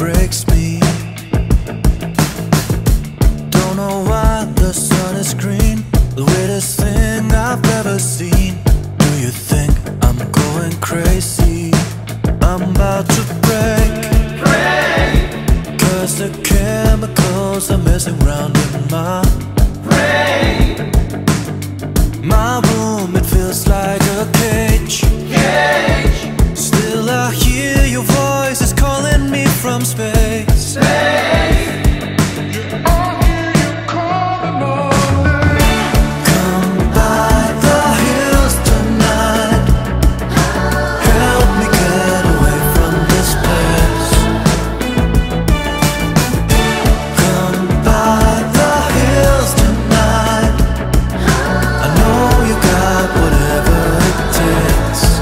breaks me. Don't know why the sun is green, the weirdest thing I've ever seen. Do you think I'm going crazy? I'm about to break. Cause the chemicals are messing around in my brain. My room, it feels like a cage. Still I hear your voices calling me from space. Whatever it takes.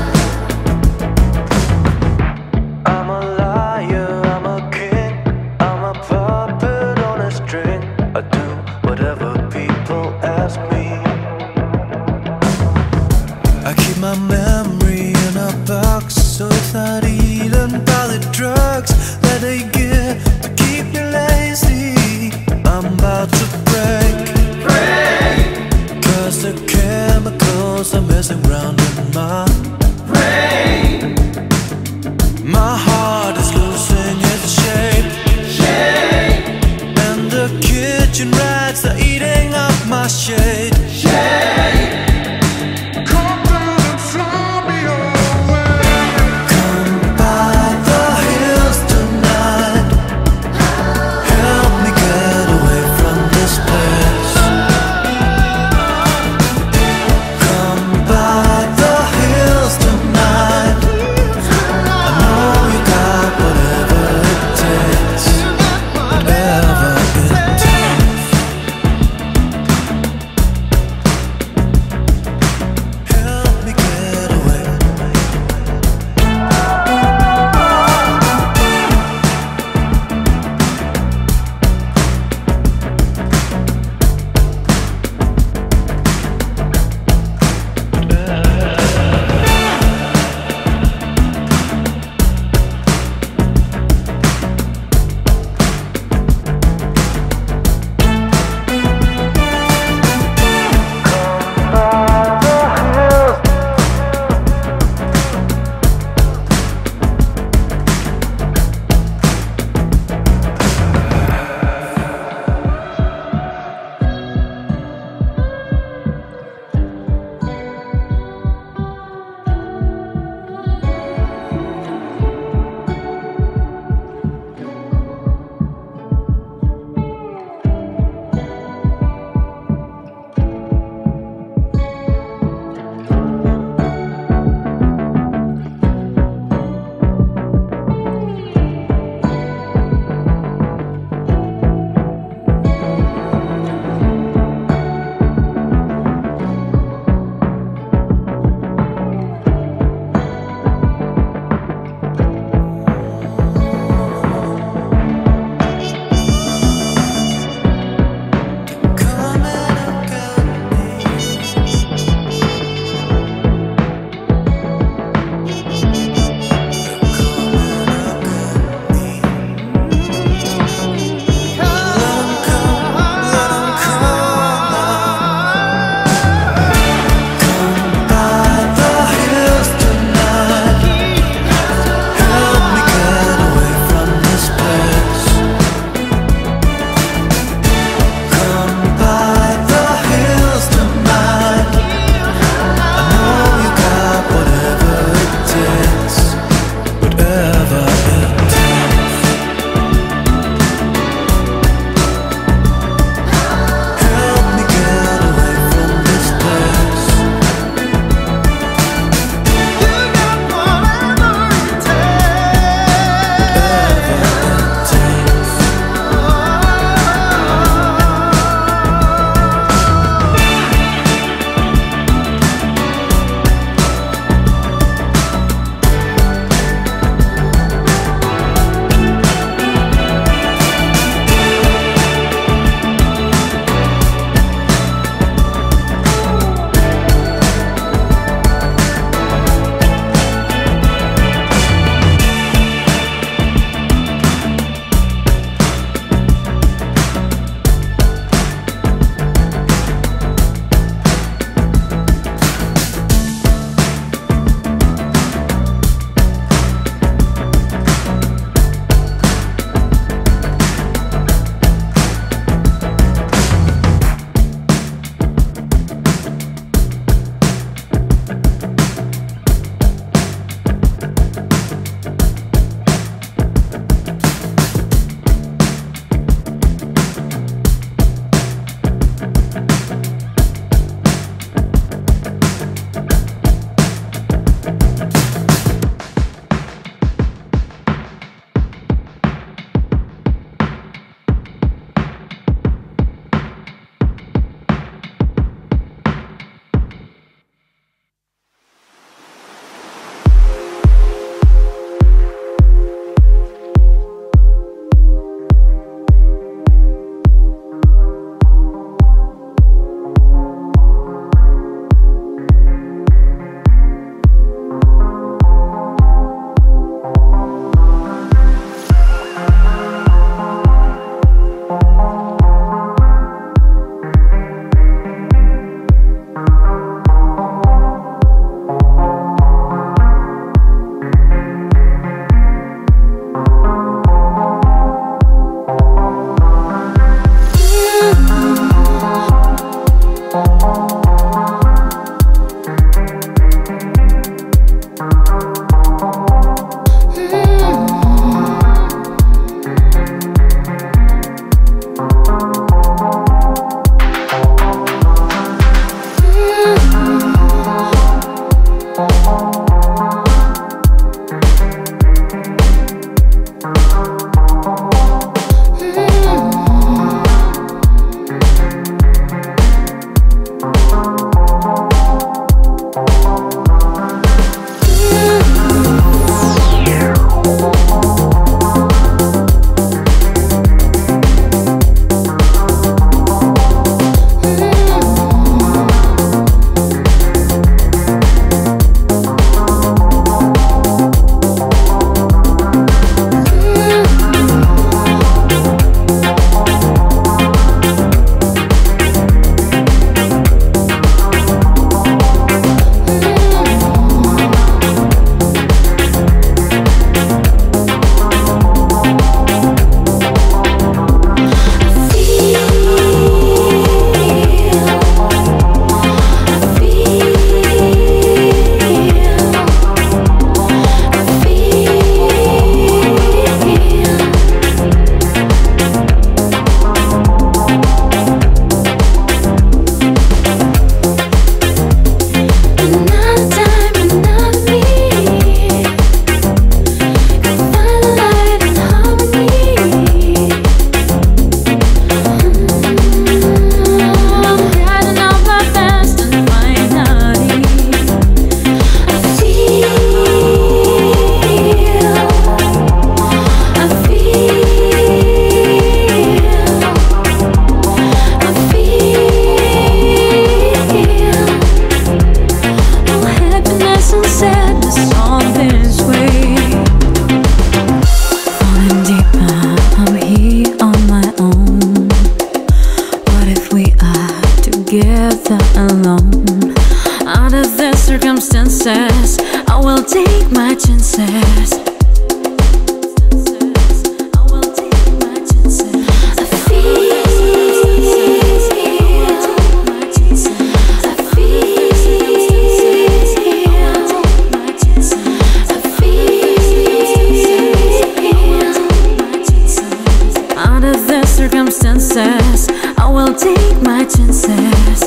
circumstances, I will take my chances.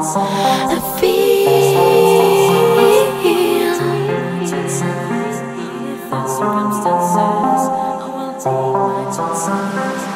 I feel the circumstances, I will take my chances.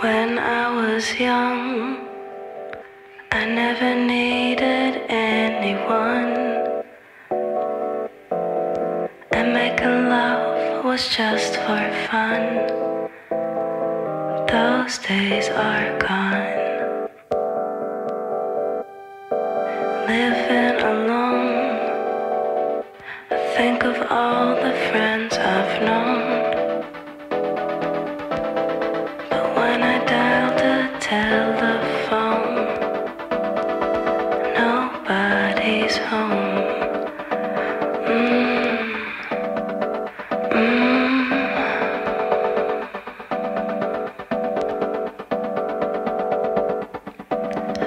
When I was young, I never needed anyone, and making love was just for fun. Those days are gone. Living alone, I think of all the friends I've known. Telephone, nobody's home.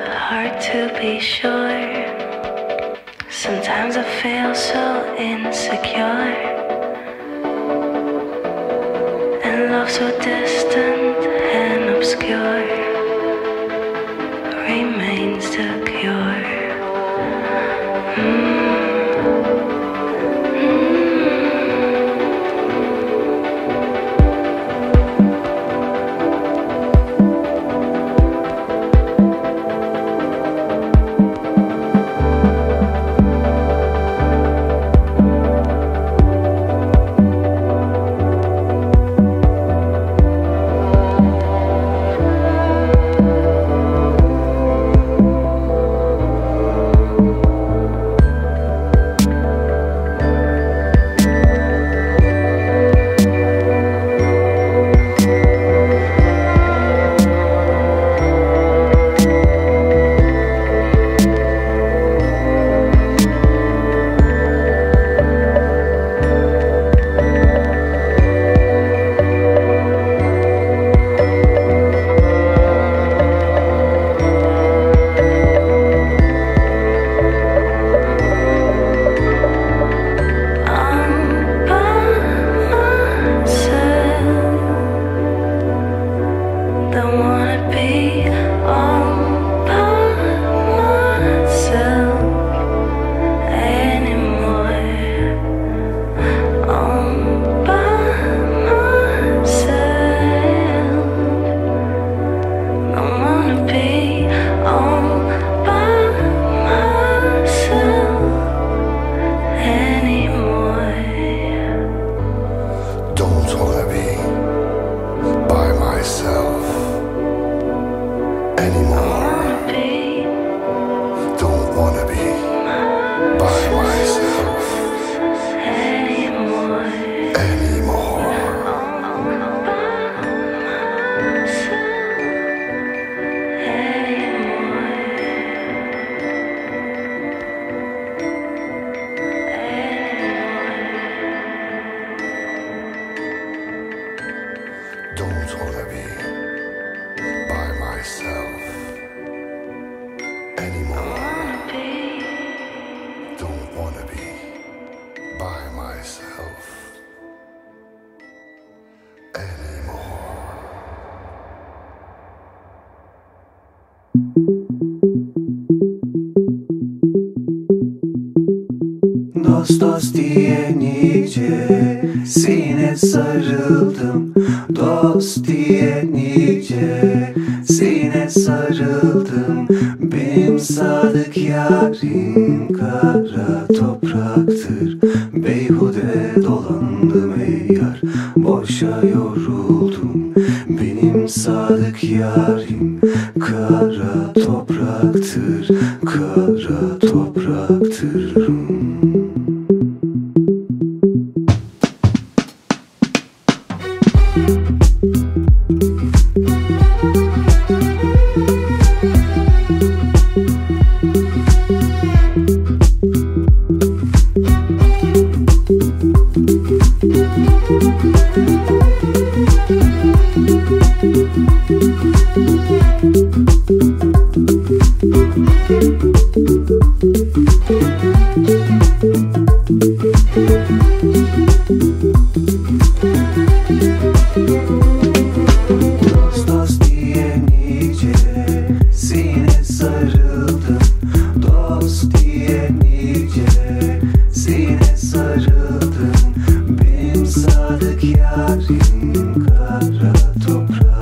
Hard to be sure. Sometimes I feel so insecure, and love so distant and obscure remains the cure. Dost diye nice sine sarıldım, dost diye nice sine sarıldım. Benim sadık yarim kara topraktır. Beyhude dolandım ey yar, boşa yoruldum. Benim sadık yarim kara topraktır, kara topraktır. Sadık yarim kara topraktır.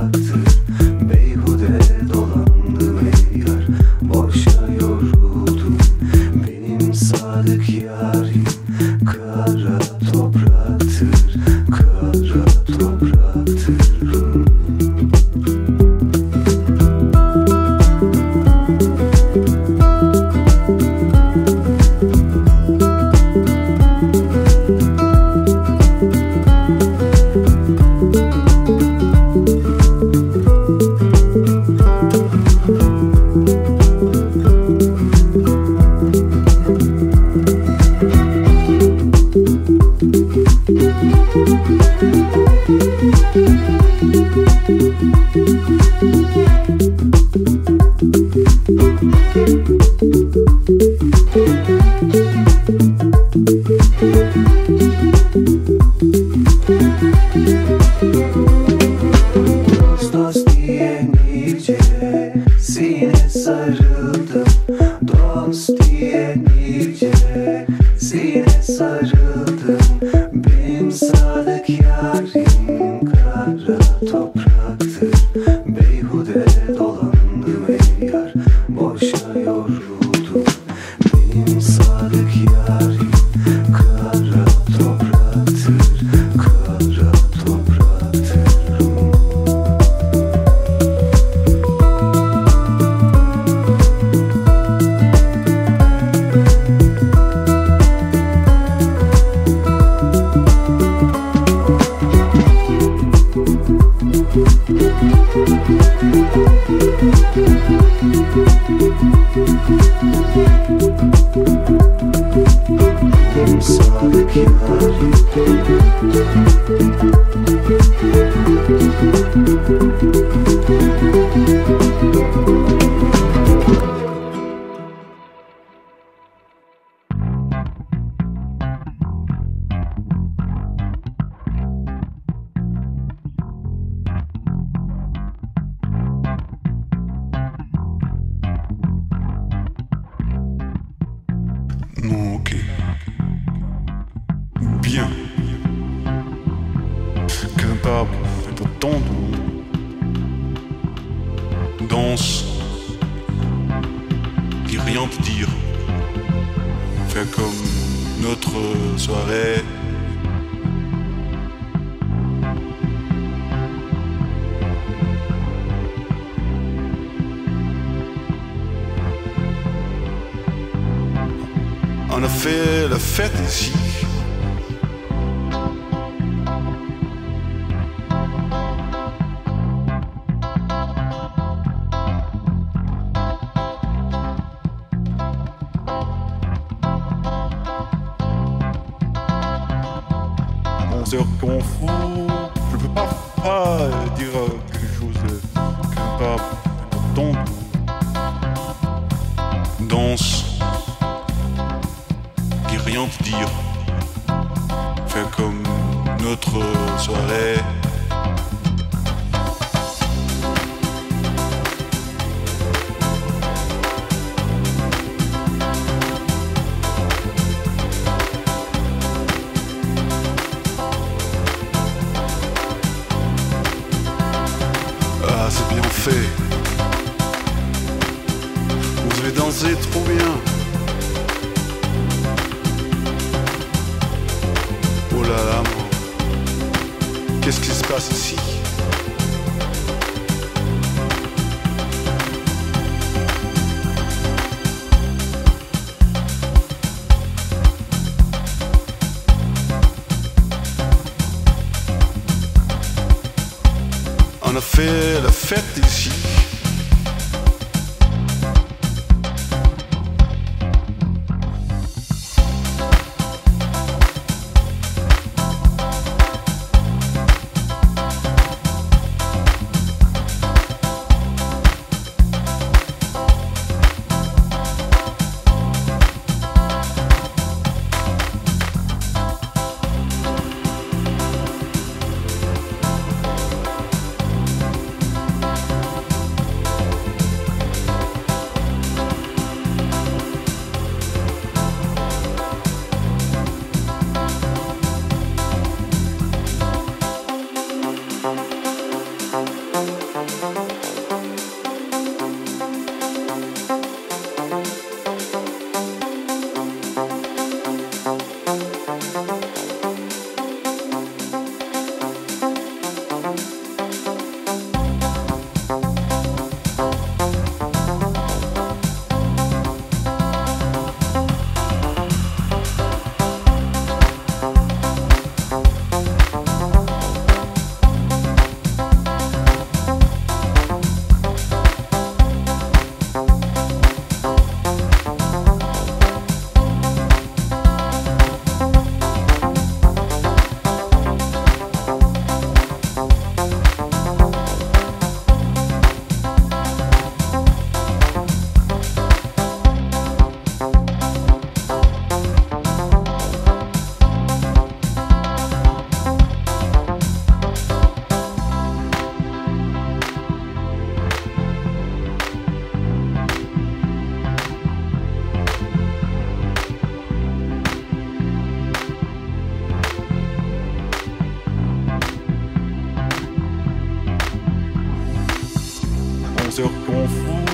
sœurs qu'on fout.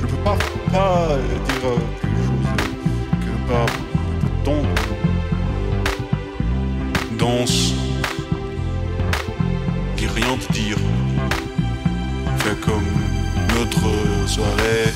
Je peux pas dire quelque chose que par ton danse et rien te dire. Fais comme notre soirée.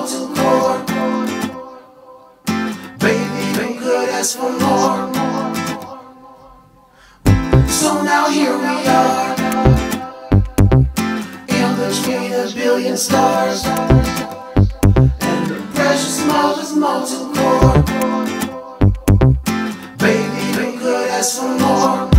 all too core. Baby, you could ask for more. So now here we are, in between a billion stars, and the precious smile is all too core. Baby, you could ask for more.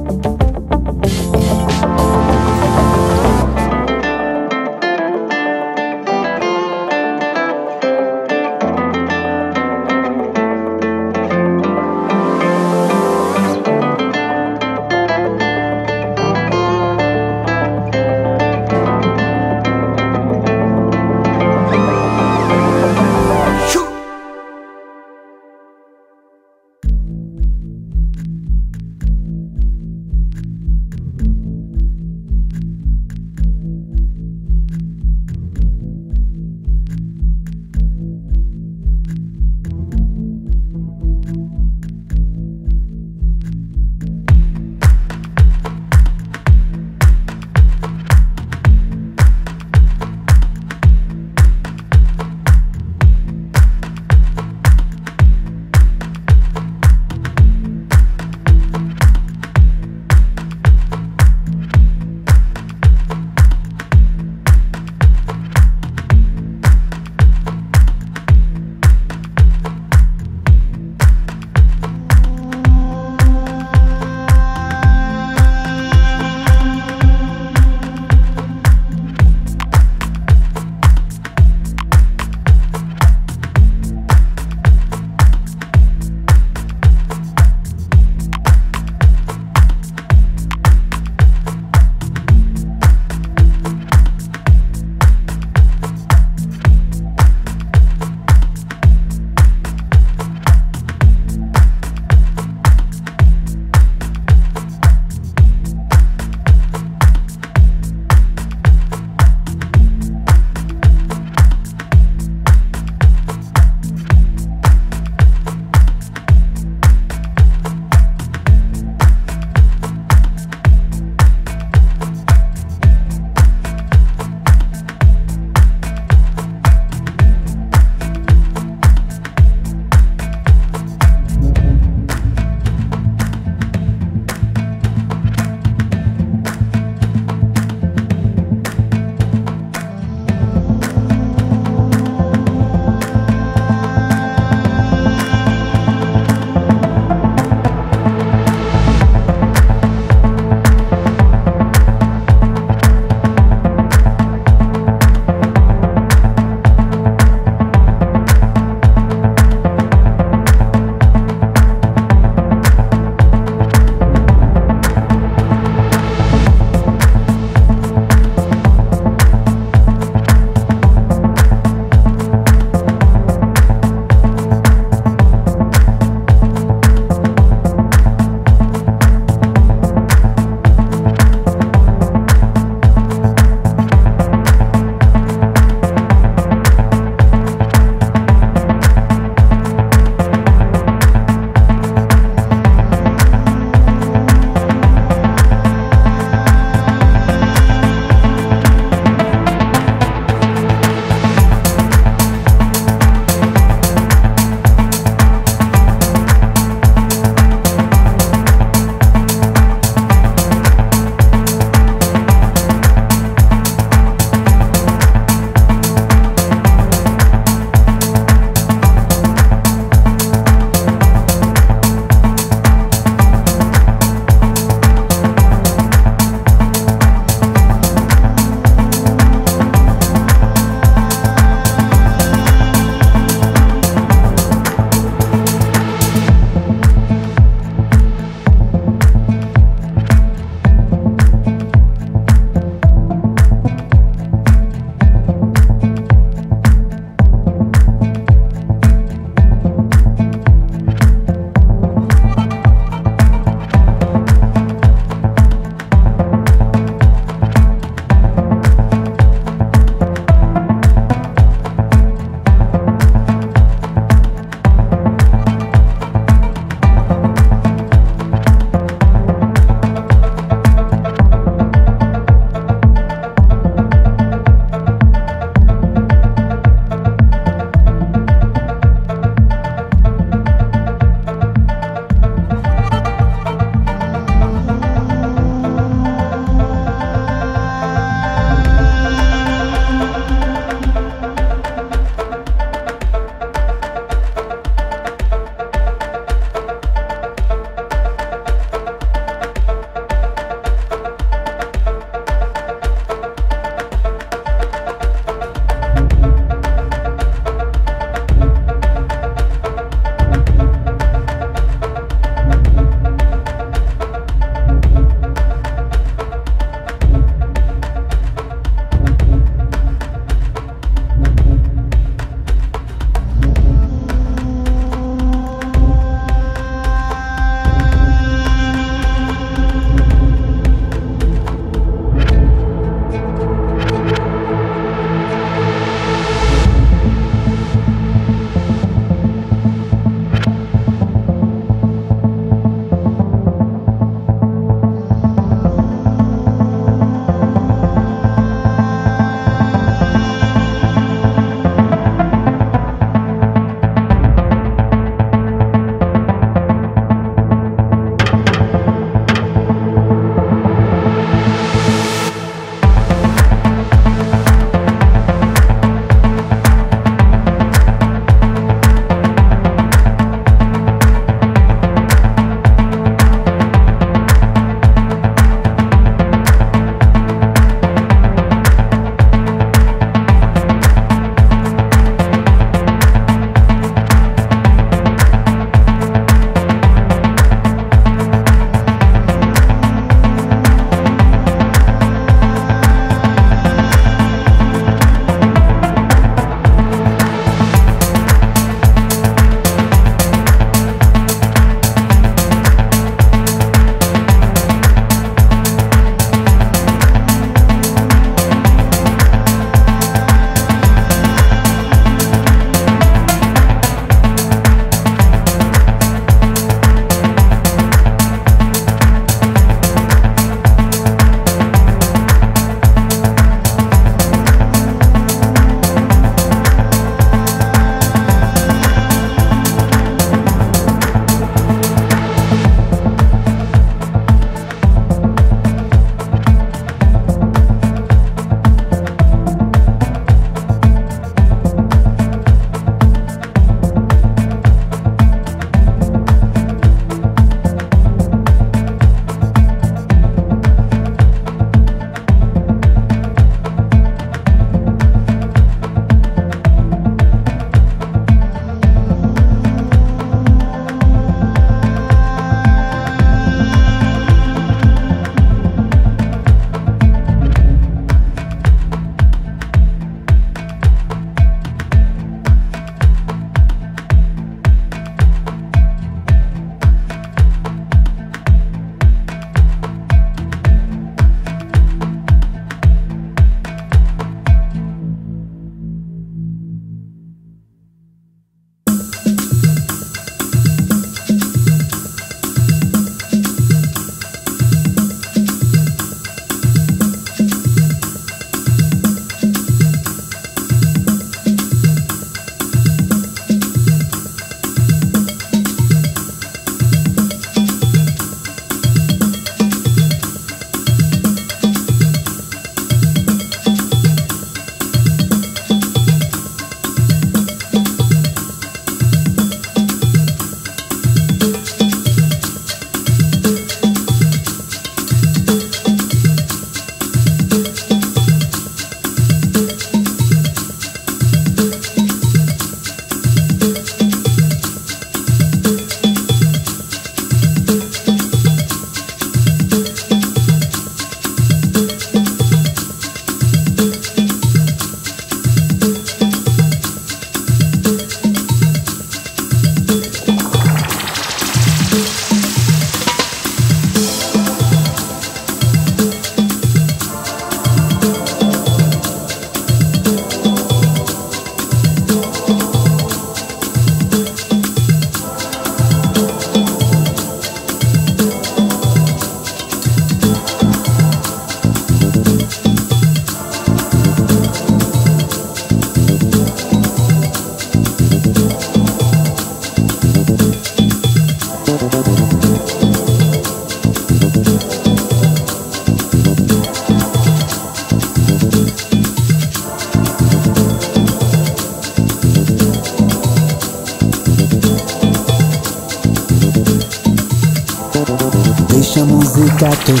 got this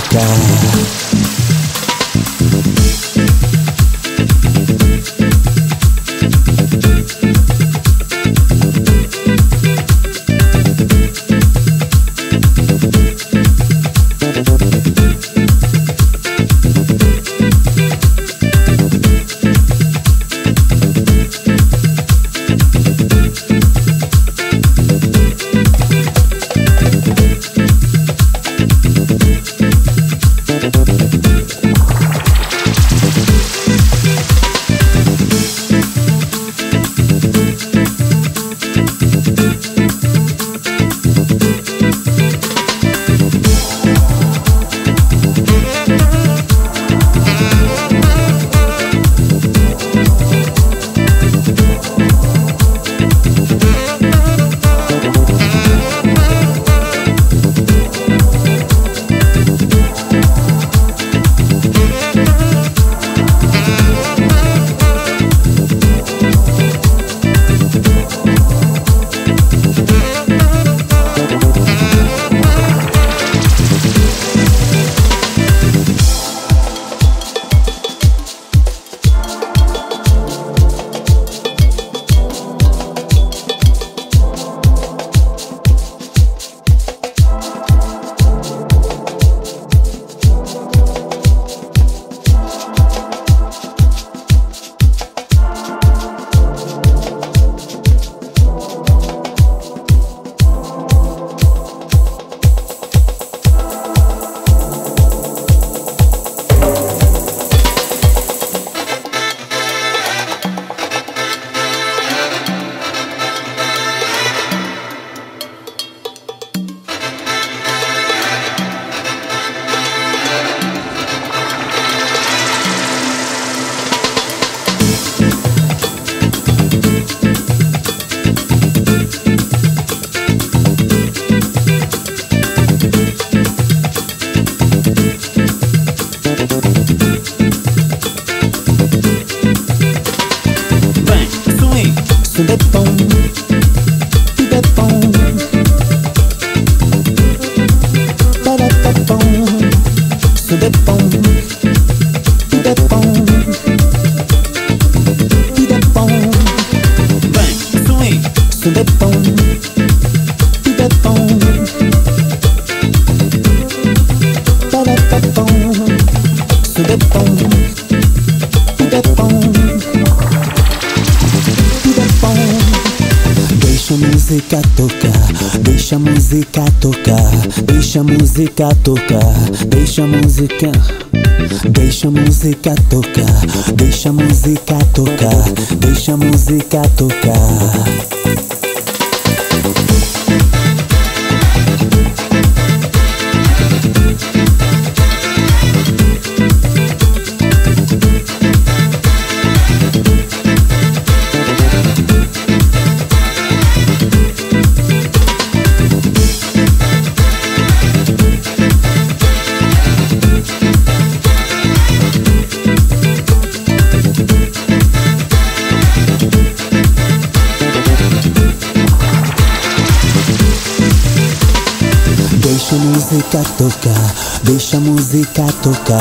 deixa a música tocar.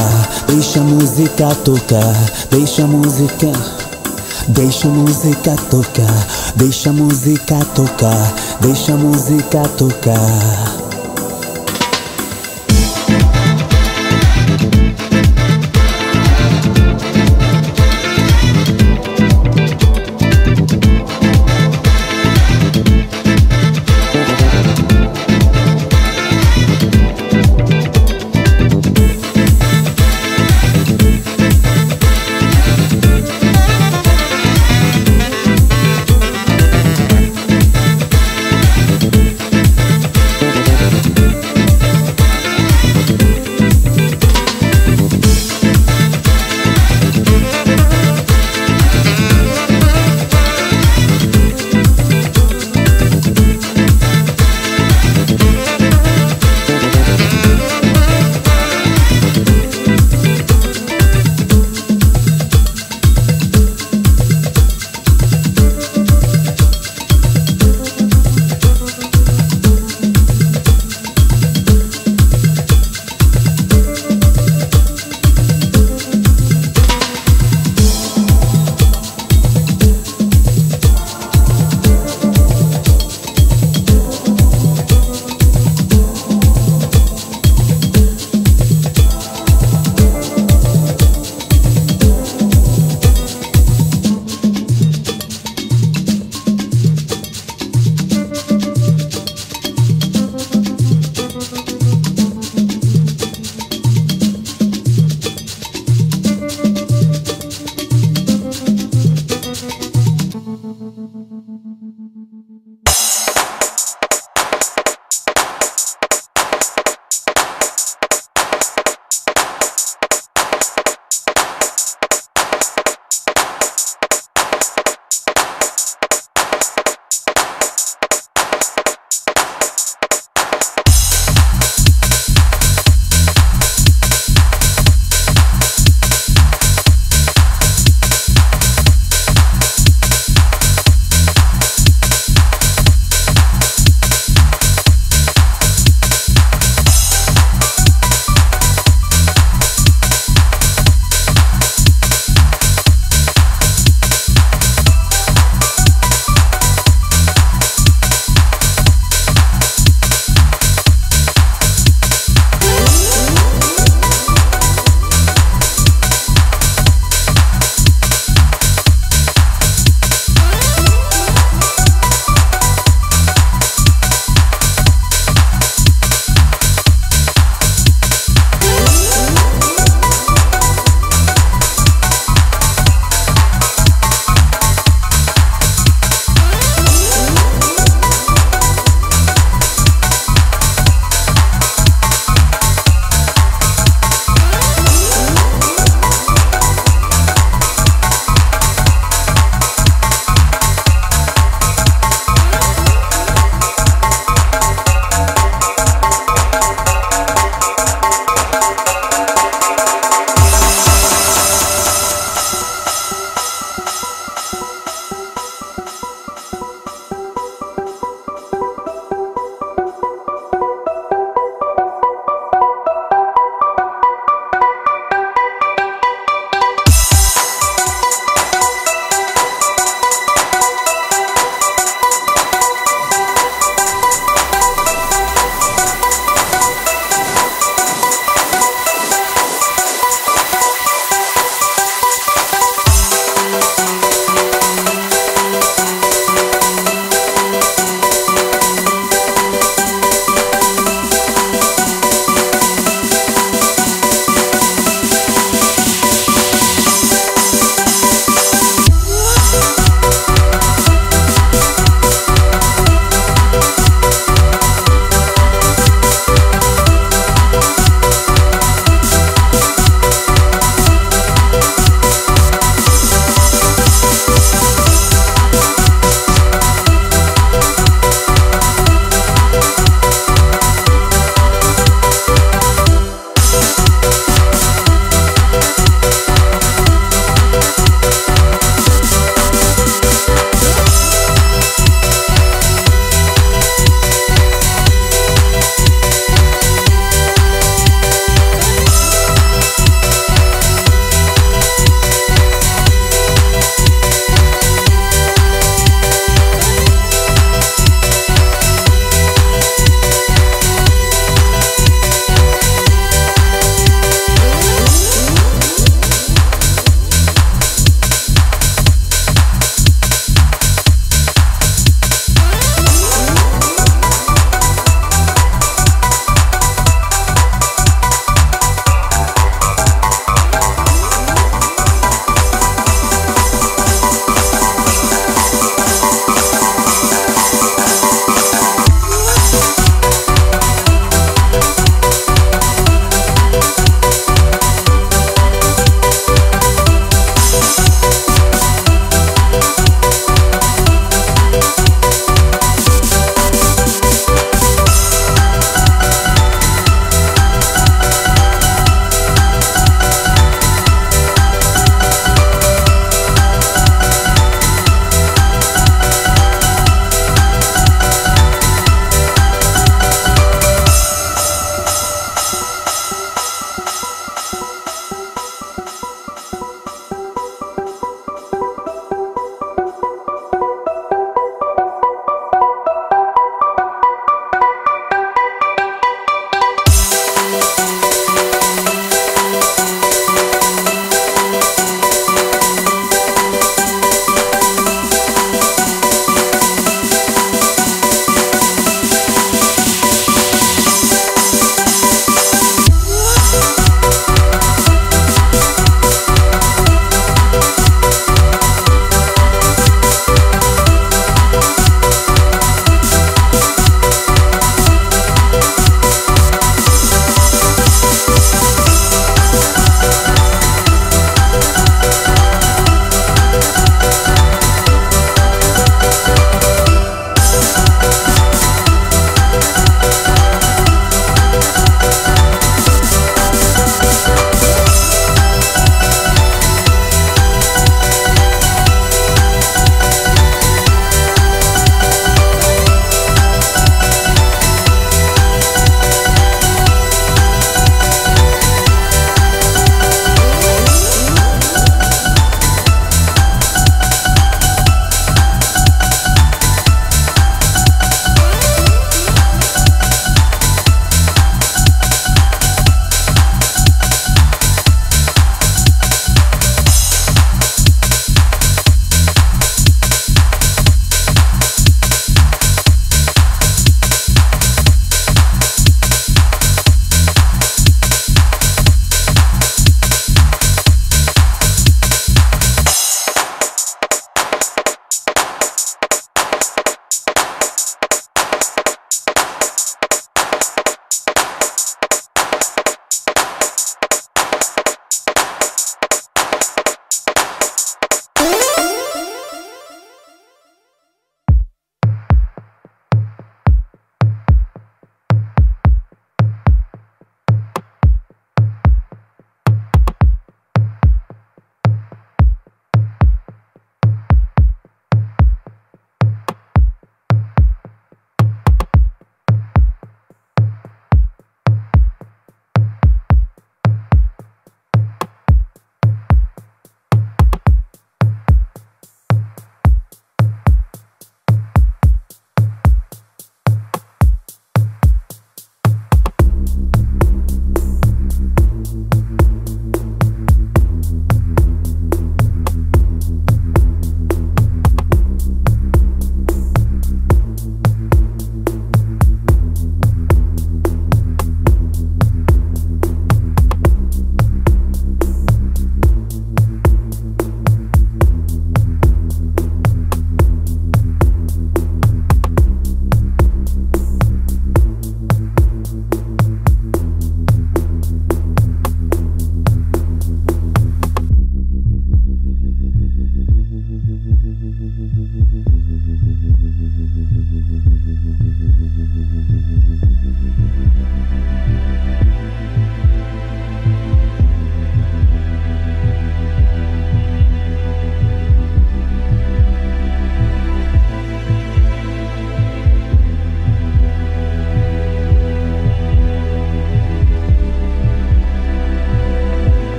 Deixa a música tocar.